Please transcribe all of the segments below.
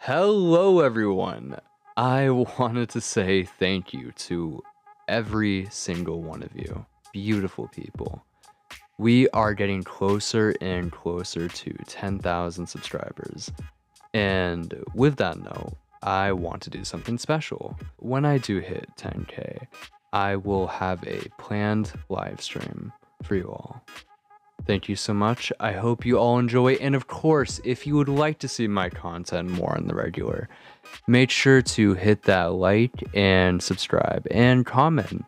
Hello everyone, I wanted to say thank you to every single one of you beautiful people. We are getting closer and closer to 10,000 subscribers, and with that note, I want to do something special. When I do hit 10K, I will have a planned live stream for you all. Thank you so much. I hope you all enjoy. And of course, if you would like to see my content more on the regular, make sure to hit that like and subscribe and comment.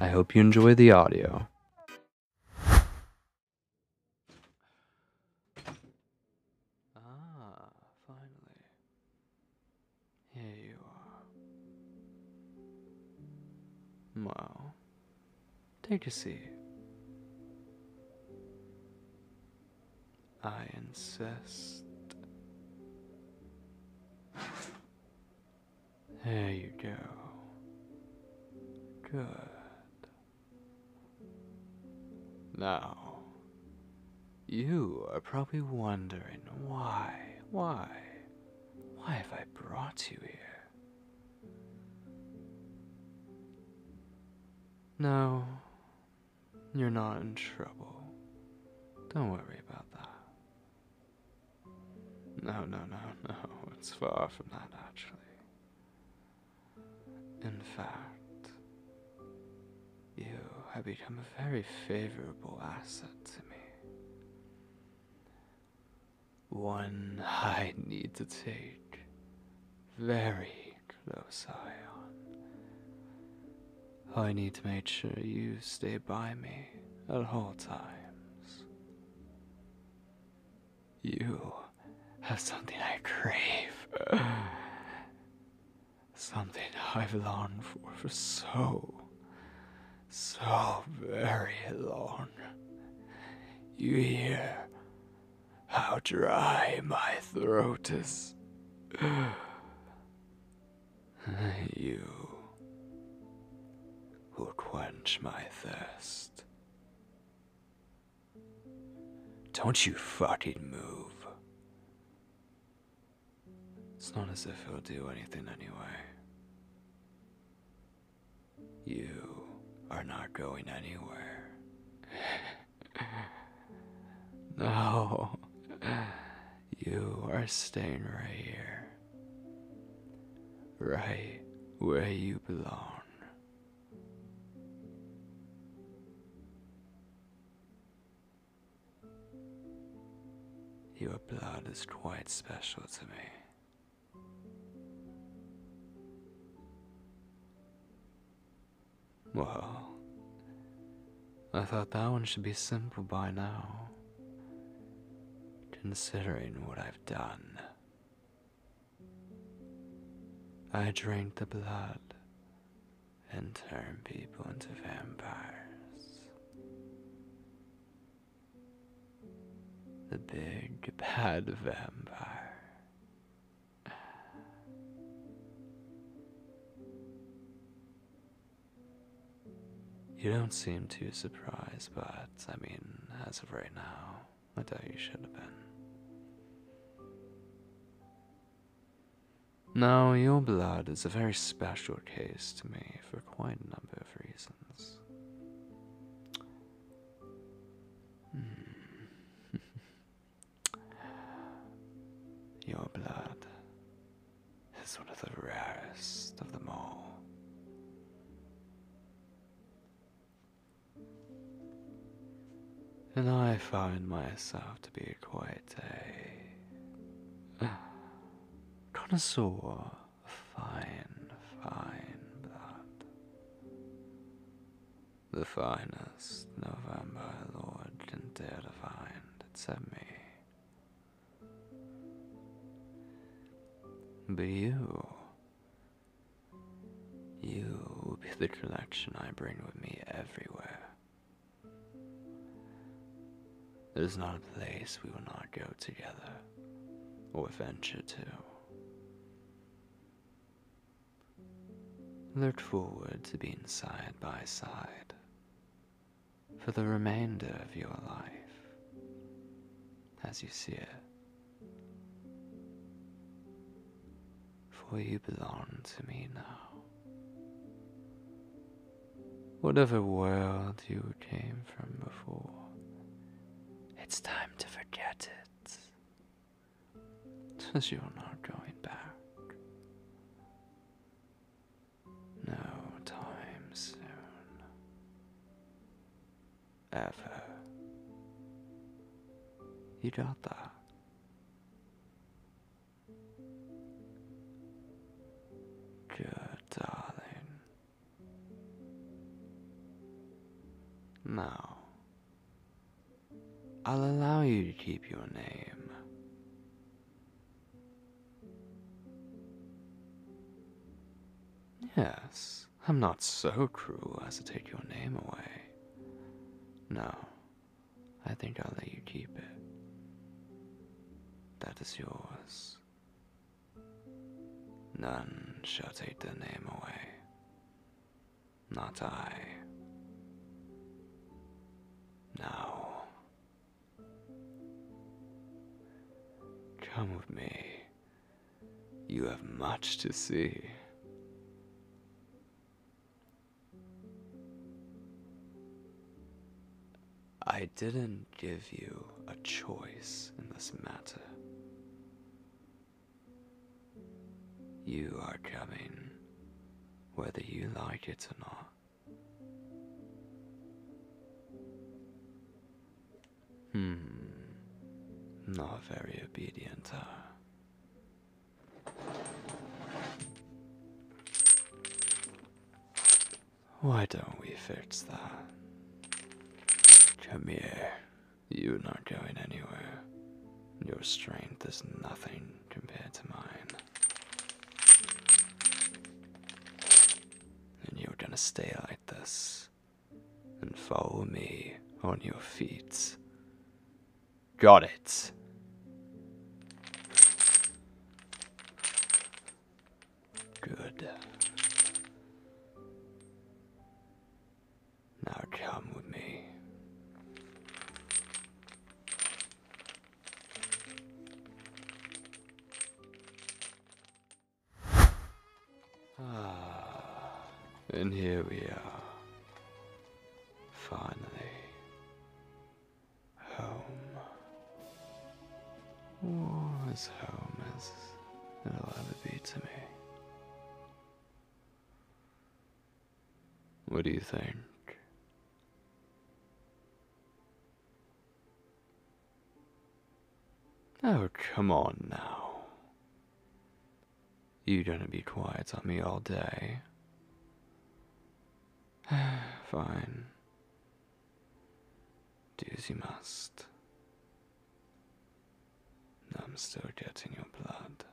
I hope you enjoy the audio. Ah, finally. Here you are. Wow. Take a seat. I insist. There you go. Good. Now, you are probably wondering why have I brought you here? No, you're not in trouble. Don't worry about that. No, it's far from that, actually. In fact, you have become a very favorable asset to me. One I need to take very close eye on. I need to make sure you stay by me at all times. You have something I crave, something I've longed for so very long. You hear how dry my throat is? You will quench my thirst. Don't you fucking move. It's not as if he'll do anything anyway. You are not going anywhere. No. You are staying right here. Right where you belong. Your blood is quite special to me. Well, I thought that one should be simple by now, considering what I've done. I drink the blood and turn people into vampires. The big bad vampire. You don't seem too surprised, but, I mean, as of right now, I doubt you should have been. Now, your blood is a very special case to me for quite a number of reasons. Your blood is one of the rarest of them all. And I find myself to be quite a connoisseur of fine blood. The finest no vampire lord can dare to find except me. But you will be the collection I bring with me everywhere. There's not a place we will not go together, or venture to. Look forward to being side by side for the remainder of your life, as you see it. for you belong to me now. Whatever world you came from before, it's time to forget it, 'cause you're not going back. No time soon. Ever. You got that. Good darling. Now, I'll allow you to keep your name. Yes, I'm not so cruel as to take your name away. No, I think I'll let you keep it. That is yours. None shall take the name away. Not I. Now, come with me. You have much to see. I didn't give you a choice in this matter. You are coming, whether you like it or not. Not very obedient, huh? Why don't we fix that? Come here. You're not going anywhere. Your strength is nothing compared to mine. Gonna stay like this and follow me on your feet. Got it. Good. Now come with me. And here we are, finally, home, or as home as it'll ever be to me. What do you think? Oh, come on now. You gonna be quiet on me all day? Fine. Do as you must. I'm still getting your blood.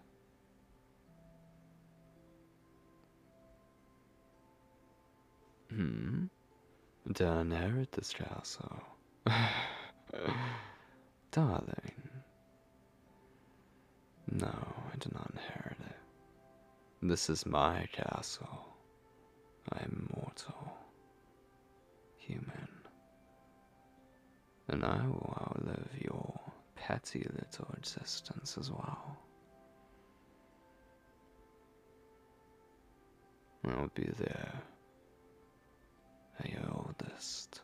Did I inherit this castle? Darling. No, I did not inherit it. This is my castle. I am mortal. Human, and I will outlive your petty little existence as well. I'll be there at your oldest,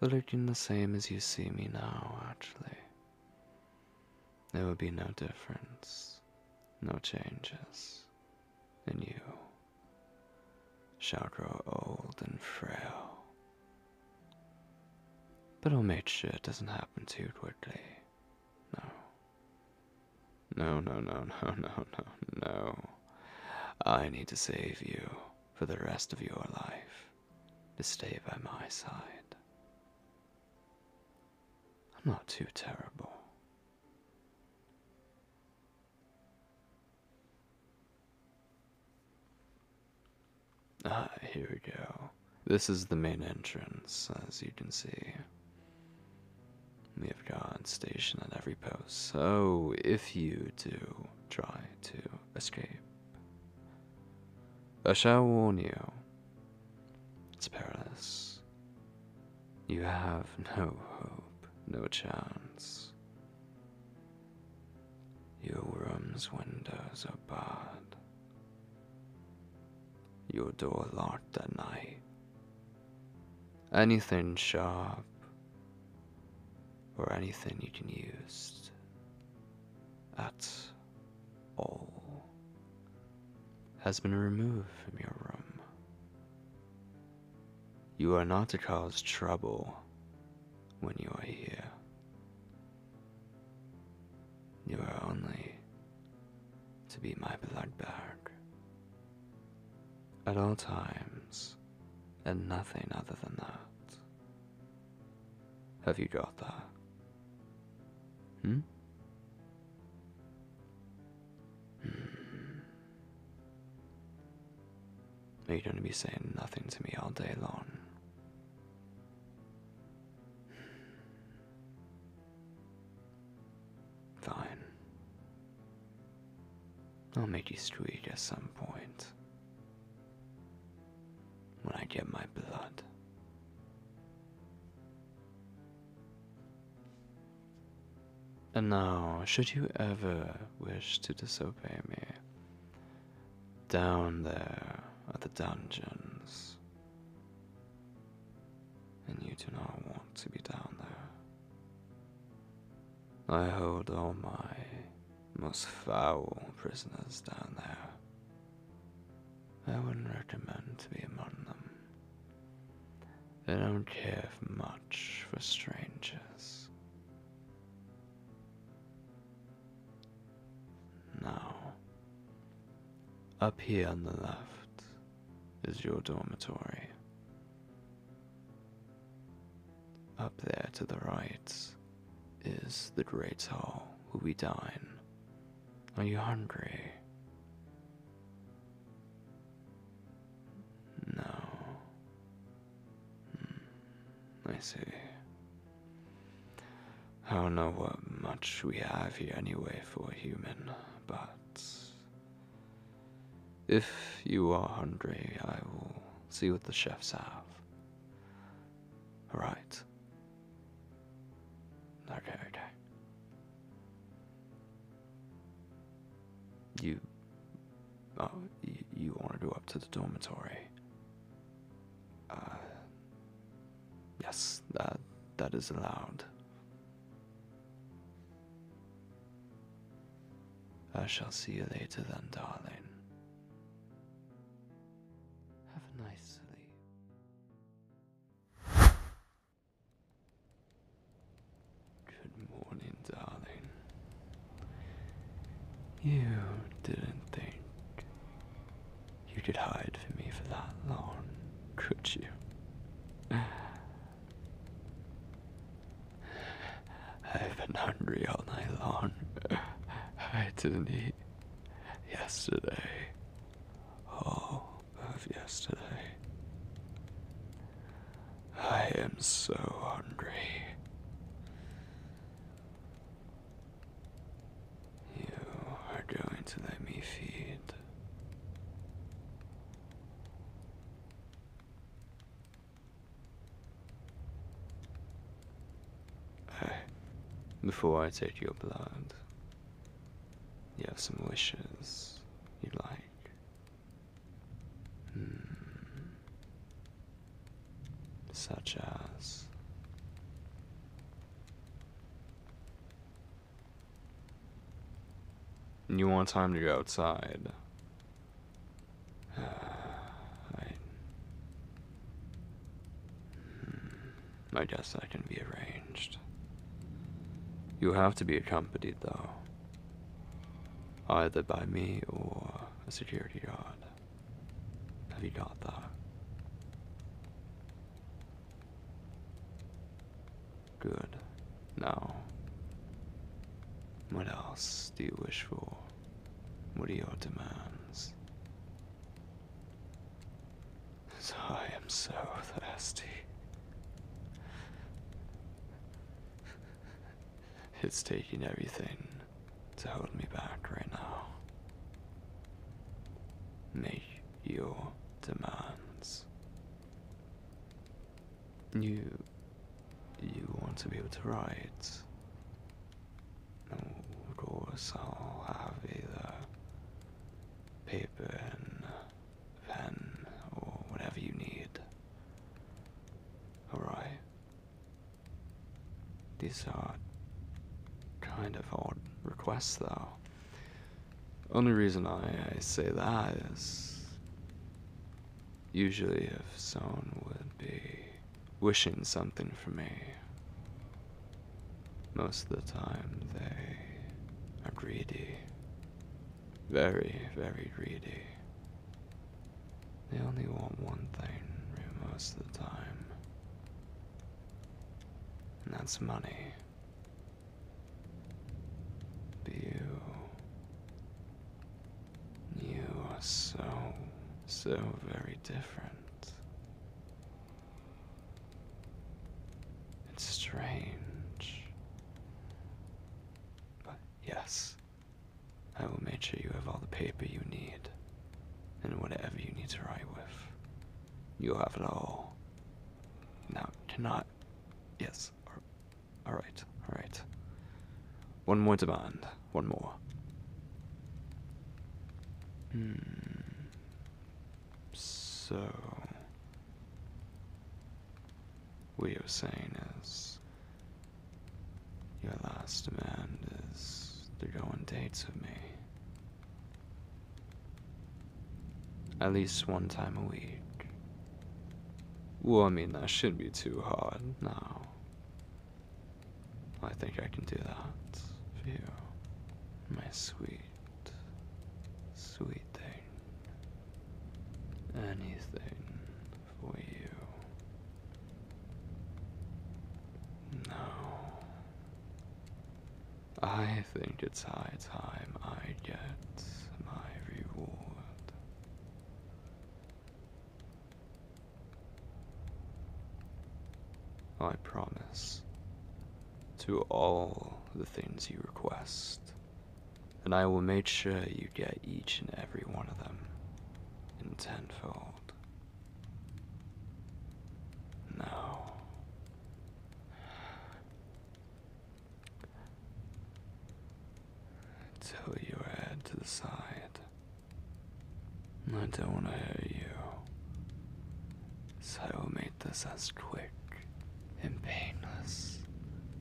looking the same as you see me now, actually. There will be no difference, no changes, and you shall grow old and frail. But I'll make sure it doesn't happen too quickly. No. No. I need to save you for the rest of your life, to stay by my side. I'm not too terrible. Here we go. This is the main entrance, as you can see. We have guards stationed at every post, so if you do try to escape, I shall warn you, it's perilous. You have no hope, no chance. Your room's windows are barred. Your door locked at night. Anything sharp or anything you can use at all has been removed from your room. You are not to cause trouble when you are here. You are only to be my blood bag at all times and nothing other than that. Have you got that? Are you going to be saying nothing to me all day long? Fine. I'll make you squeak at some point. When I get my blood. And now, should you ever wish to disobey me, down there are the dungeons, and you do not want to be down there. I hold all my most foul prisoners down there. I wouldn't recommend to be among them. They don't care much for strangers. Now, up here on the left is your dormitory. Up there to the right is the great hall where we dine. Are you hungry? No. I see. I don't know what much we have here anyway for a human, but if you are hungry, I will see what the chefs have. Alright. Okay. You want to go up to the dormitory? Yes, that is allowed. I shall see you later then, darling. Have a nice sleep. Good morning, darling. You didn't think you could hide from me for that long, could you? I've been hungry all night long. I didn't eat yesterday. All of yesterday. I am so hungry. You are going to let me feed. Before I take your blood, you have some wishes you'd like. Such as you want time to go outside. I guess that can be arranged. You have to be accompanied, though, either by me or a security guard. Have you got that? Good. Now, what else do you wish for? What are your demands? I am so thirsty. It's taking everything to hold me back right now. Make your demands. You want to be able to write? Of course, I'll paper and a pen or whatever you need. Alright. These are kind of odd requests though. Only reason I say that is usually if someone would be wishing something for me, most of the time they are greedy. Very, very greedy. They only want one thing most of the time, and that's money. But you are so very different. It's strange. But yes, I will make sure you have all the paper you need, and whatever you need to write with. You'll have it all. Now, cannot. Yes. Alright, alright. One more demand. One more. So, what you're saying is, your last demand is to go on dates with me. At least one time a week. Well, I mean, that shouldn't be too hard now. I think I can do that for you, my sweet, sweet thing. Anything for you. No. I think it's high time I get my reward. I promise to all the things you request, and I will make sure you get each and every one of them in tenfold. No. Tilt your head to the side. I don't want to hurt you, so I will make this as quick and painless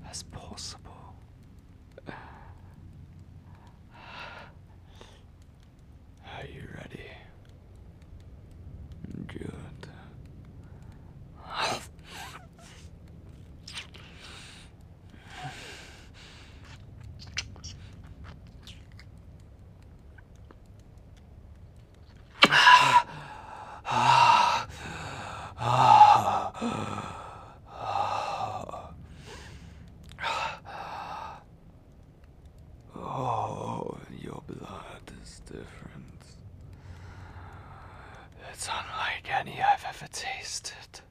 as possible. Are you ready? Good. It's unlike any I've ever tasted.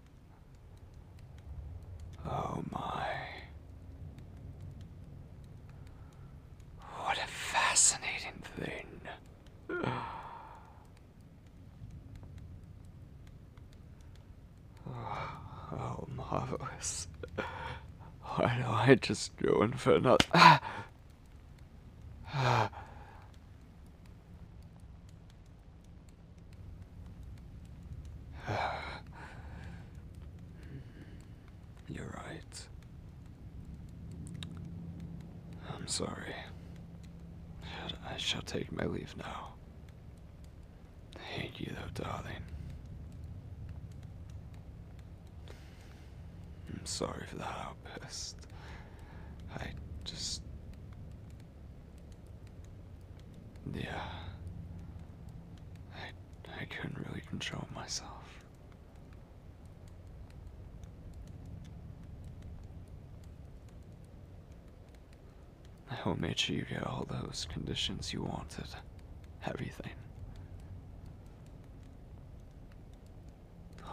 Oh my. What a fascinating thing. Oh, marvelous. Why don't I just go in for another? You're right. I'm sorry. I shall take my leave now. Thank you though, darling. I'm sorry for that outburst. I just... yeah. I couldn't really control myself. I will make sure you get all those conditions you wanted. Everything.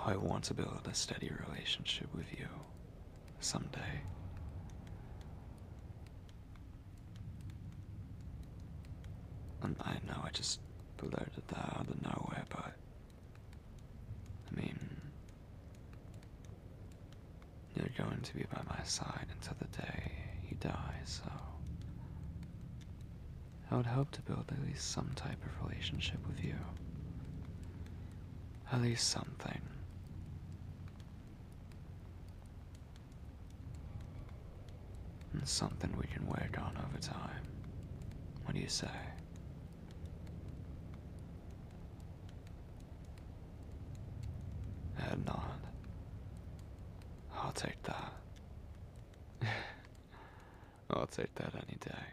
I want to build a steady relationship with you someday. And I know I just blurted that out of nowhere, but I mean, you're going to be by my side until the day you die, so I would hope to build at least some type of relationship with you. At least something. And something we can work on over time. What do you say? Head nod. I'll take that. I'll take that any day.